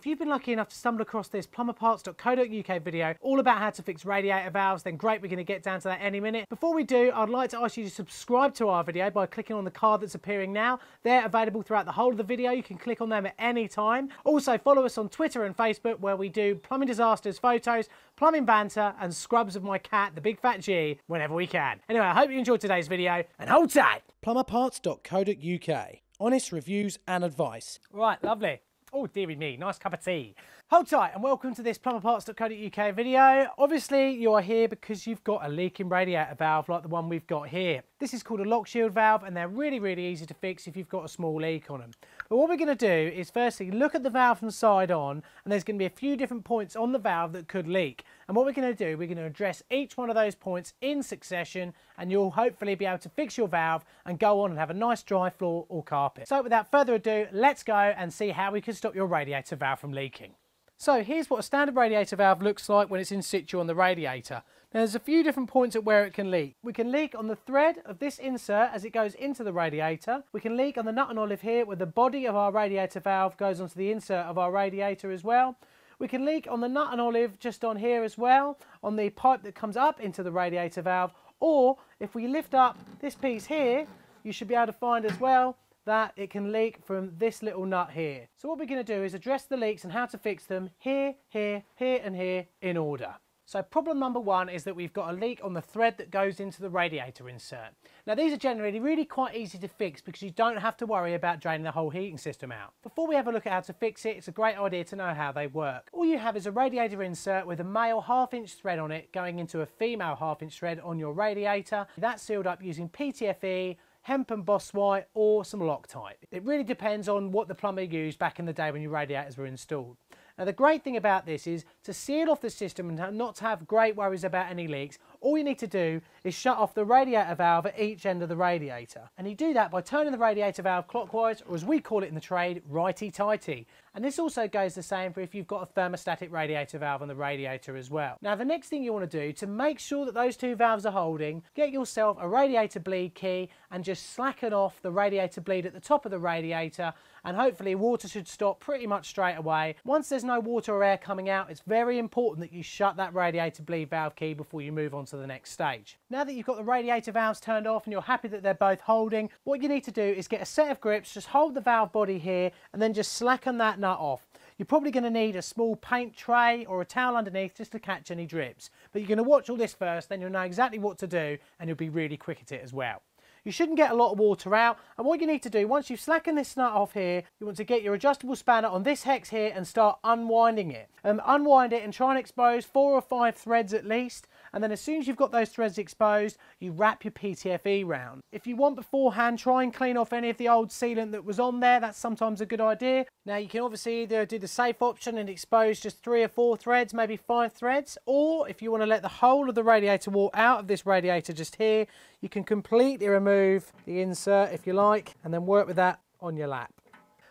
If you've been lucky enough to stumble across this plumberparts.co.uk video all about how to fix radiator valves, then great, we're going to get down to that any minute. Before we do, I'd like to ask you to subscribe to our video by clicking on the card that's appearing now. They're available throughout the whole of the video. You can click on them at any time. Also follow us on Twitter and Facebook, where we do plumbing disasters, photos, plumbing banter and scrubs of my cat, the big fat G, whenever we can. Anyway, I hope you enjoyed today's video and hold tight. plumberparts.co.uk. Honest reviews and advice. Right, lovely. Oh, dearie me, nice cup of tea. Hold tight and welcome to this plumberparts.co.uk video. Obviously, you are here because you've got a leaking radiator valve like the one we've got here. This is called a lock shield valve, and they're really, really easy to fix if you've got a small leak on them. But what we're going to do is firstly look at the valve from side on, and there's going to be a few different points on the valve that could leak. And what we're going to do, we're going to address each one of those points in succession, and you'll hopefully be able to fix your valve and go on and have a nice dry floor or carpet. So without further ado, let's go and see how we can stop your radiator valve from leaking. So here's what a standard radiator valve looks like when it's in situ on the radiator. Now there's a few different points at where it can leak. We can leak on the thread of this insert as it goes into the radiator. We can leak on the nut and olive here where the body of our radiator valve goes onto the insert of our radiator as well. We can leak on the nut and olive just on here as well, on the pipe that comes up into the radiator valve, or if we lift up this piece here, you should be able to find as well that it can leak from this little nut here. So what we're going to do is address the leaks and how to fix them here, here, here and here in order. So problem number one is that we've got a leak on the thread that goes into the radiator insert. Now these are generally really quite easy to fix because you don't have to worry about draining the whole heating system out. Before we have a look at how to fix it, it's a great idea to know how they work. All you have is a radiator insert with a male 1/2 inch thread on it going into a female 1/2 inch thread on your radiator. That's sealed up using PTFE, hemp and Boss White, or some Loctite. It really depends on what the plumber used back in the day when your radiators were installed. Now the great thing about this is to seal off the system and not to have great worries about any leaks, all you need to do is shut off the radiator valve at each end of the radiator. And you do that by turning the radiator valve clockwise, or as we call it in the trade, righty-tighty. And this also goes the same for if you've got a thermostatic radiator valve on the radiator as well. Now the next thing you want to do to make sure that those two valves are holding, get yourself a radiator bleed key and just slacken off the radiator bleed at the top of the radiator, and hopefully water should stop pretty much straight away. Once there's no water or air coming out, it's very important that you shut that radiator bleed valve key before you move on to the next stage. Now that you've got the radiator valves turned off and you're happy that they're both holding, what you need to do is get a set of grips, just hold the valve body here and then just slacken that nut off. You're probably going to need a small paint tray or a towel underneath just to catch any drips. But you're going to watch all this first, then you'll know exactly what to do and you'll be really quick at it as well. You shouldn't get a lot of water out, and what you need to do, once you've slackened this nut off here, you want to get your adjustable spanner on this hex here and start unwinding it. Unwind it and try and expose 4 or 5 threads at least, and then as soon as you've got those threads exposed, you wrap your PTFE round. If you want beforehand, try and clean off any of the old sealant that was on there, that's sometimes a good idea. Now you can obviously either do the safe option and expose just 3 or 4 threads, maybe 5 threads, or if you want to let the whole of the radiator wall out of this radiator just here, you can completely remove the insert if you like, and then work with that on your lap.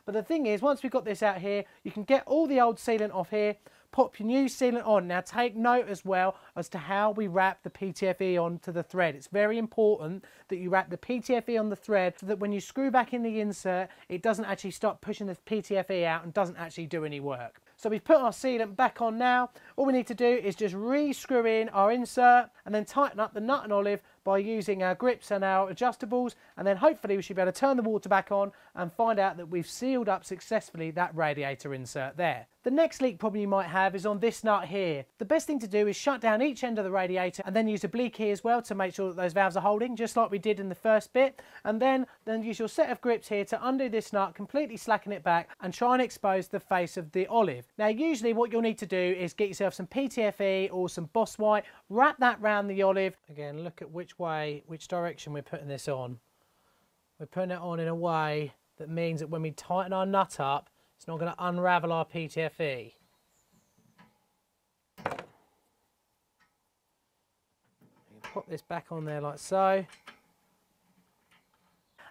But the thing is, once we've got this out here, you can get all the old sealant off here, pop your new sealant on. Now take note as well as to how we wrap the PTFE onto the thread. It's very important that you wrap the PTFE on the thread so that when you screw back in the insert, it doesn't actually start pushing the PTFE out and doesn't actually do any work. So we've put our sealant back on now. All we need to do is just re-screw in our insert and then tighten up the nut and olive by using our grips and our adjustables, and then hopefully we should be able to turn the water back on and find out that we've sealed up successfully that radiator insert there. The next leak problem you might have is on this nut here. The best thing to do is shut down each end of the radiator and then use a bleed key as well to make sure that those valves are holding, just like we did in the first bit, and then use your set of grips here to undo this nut, completely slacken it back and try and expose the face of the olive. Now usually what you'll need to do is get yourself some PTFE or some Boss White, wrap that round the olive. Again, look at which direction we're putting this on. We're putting it on in a way that means that when we tighten our nut up, it's not going to unravel our PTFE. You pop this back on there like so,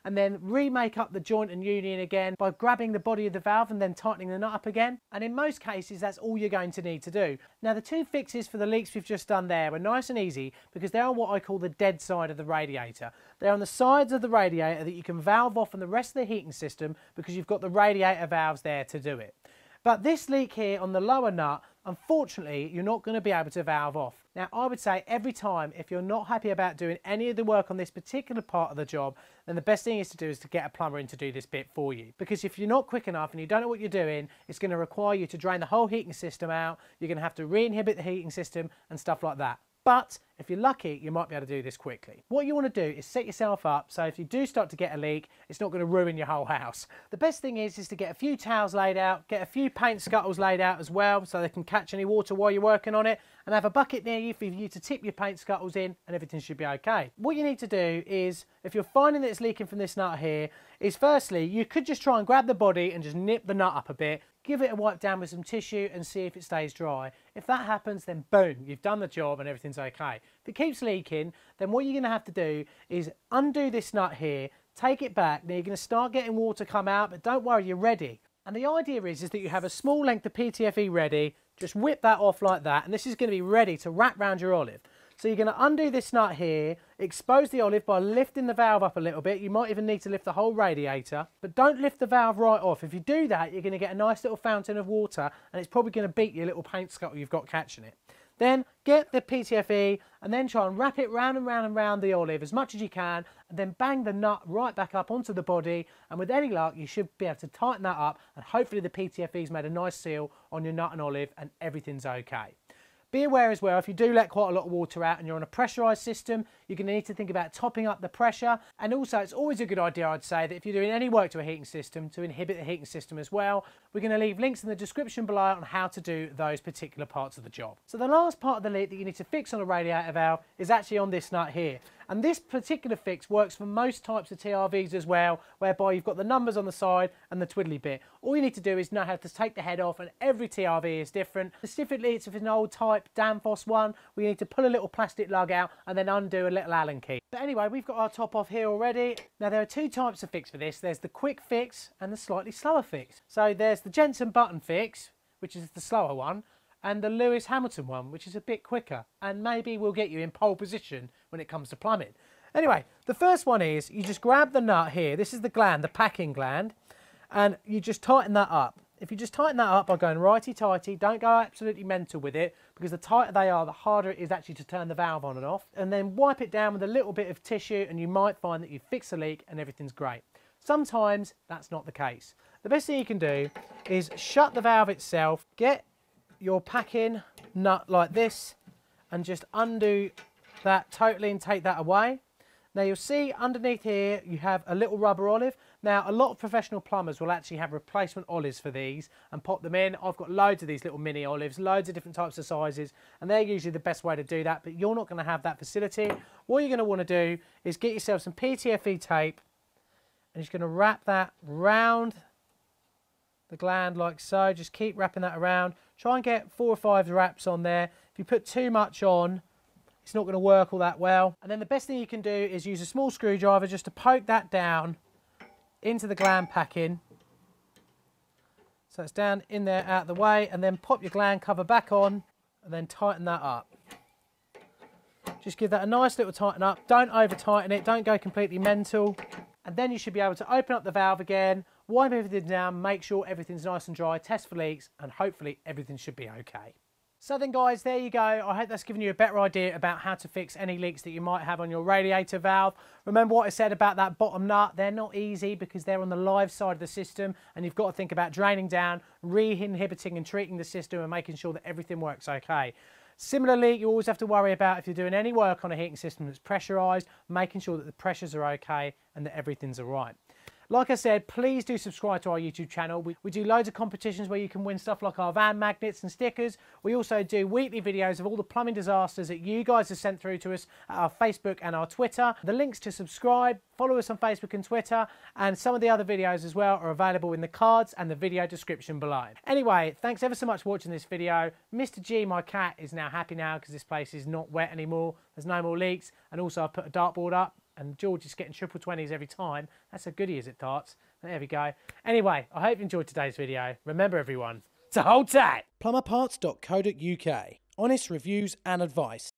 and then remake up the joint and union again by grabbing the body of the valve and then tightening the nut up again. And in most cases, that's all you're going to need to do. Now the two fixes for the leaks we've just done there were nice and easy because they're on what I call the dead side of the radiator. They're on the sides of the radiator that you can valve off from the rest of the heating system because you've got the radiator valves there to do it. But this leak here on the lower nut, unfortunately, you're not going to be able to valve off. Now, I would say every time, if you're not happy about doing any of the work on this particular part of the job, then the best thing is to do is to get a plumber in to do this bit for you. Because if you're not quick enough and you don't know what you're doing, it's going to require you to drain the whole heating system out. You're going to have to re-inhibit the heating system and stuff like that. But if you're lucky, you might be able to do this quickly. What you want to do is set yourself up so if you do start to get a leak, it's not going to ruin your whole house. The best thing is to get a few towels laid out, get a few paint scuttles laid out as well so they can catch any water while you're working on it, and have a bucket near you for you to tip your paint scuttles in, and everything should be okay. What you need to do is, if you're finding that it's leaking from this nut here, is firstly, you could just try and grab the body and just nip the nut up a bit, give it a wipe down with some tissue and see if it stays dry. If that happens, then boom, you've done the job and everything's okay. If it keeps leaking, then what you're going to have to do is undo this nut here, take it back, now you're going to start getting water come out, but don't worry, you're ready. And the idea is that you have a small length of PTFE ready, just whip that off like that, and this is going to be ready to wrap round your olive. So you're going to undo this nut here, expose the olive by lifting the valve up a little bit. You might even need to lift the whole radiator, but don't lift the valve right off. If you do that, you're going to get a nice little fountain of water and it's probably going to beat your little paint scuttle you've got catching it. Then get the PTFE and then try and wrap it round and round and round the olive as much as you can, and then bang the nut right back up onto the body, and with any luck you should be able to tighten that up, and hopefully the PTFE's made a nice seal on your nut and olive and everything's okay. Be aware as well, if you do let quite a lot of water out and you're on a pressurised system, you're going to need to think about topping up the pressure. And also, it's always a good idea, I'd say, that if you're doing any work to a heating system, to inhibit the heating system as well. We're going to leave links in the description below on how to do those particular parts of the job. So the last part of the leak that you need to fix on a radiator valve is actually on this nut here. And this particular fix works for most types of TRVs as well, whereby you've got the numbers on the side and the twiddly bit. All you need to do is know how to take the head off, and every TRV is different. Specifically, it's an old type Danfoss one, where you need to pull a little plastic lug out and then undo a little Allen key. But anyway, we've got our top off here already. Now there are two types of fix for this. There's the quick fix and the slightly slower fix. So there's the Jensen button fix, which is the slower one, and the Lewis Hamilton one, which is a bit quicker, and maybe will get you in pole position when it comes to plumbing. Anyway, the first one is you just grab the nut here, this is the gland, the packing gland, and you just tighten that up. If you just tighten that up by going righty-tighty, don't go absolutely mental with it, because the tighter they are, the harder it is actually to turn the valve on and off, and then wipe it down with a little bit of tissue and you might find that you fix the leak and everything's great. Sometimes that's not the case. The best thing you can do is shut the valve itself, get your packing nut like this and just undo that totally and take that away. Now you'll see underneath here you have a little rubber olive. Now a lot of professional plumbers will actually have replacement olives for these and pop them in. I've got loads of these little mini olives, loads of different types of sizes, and they're usually the best way to do that, but you're not going to have that facility. What you're going to want to do is get yourself some PTFE tape and just going to wrap that round the gland like so, just keep wrapping that around. Try and get 4 or 5 wraps on there. If you put too much on, it's not going to work all that well. And then the best thing you can do is use a small screwdriver just to poke that down into the gland packing. So it's down in there, out of the way, and then pop your gland cover back on and then tighten that up. Just give that a nice little tighten up. Don't over tighten it, don't go completely mental. And then you should be able to open up the valve again, wipe everything down, make sure everything's nice and dry, test for leaks, and hopefully everything should be okay. So then guys, there you go. I hope that's given you a better idea about how to fix any leaks that you might have on your radiator valve. Remember what I said about that bottom nut, they're not easy because they're on the live side of the system and you've got to think about draining down, re-inhibiting and treating the system and making sure that everything works okay. Similarly, you always have to worry about if you're doing any work on a heating system that's pressurised, making sure that the pressures are okay and that everything's all right. Like I said, please do subscribe to our YouTube channel. We do loads of competitions where you can win stuff like our van magnets and stickers. We also do weekly videos of all the plumbing disasters that you guys have sent through to us at our Facebook and our Twitter. The links to subscribe, follow us on Facebook and Twitter, and some of the other videos as well are available in the cards and the video description below. Anyway, thanks ever so much for watching this video. Mr. G, my cat, is now happy now because this place is not wet anymore. There's no more leaks, and also I've put a dartboard up. And George is getting triple 20s every time. That's how good he is at darts. There we go. Anyway, I hope you enjoyed today's video. Remember everyone, to hold tight. Plumberparts.co.uk. Honest reviews and advice.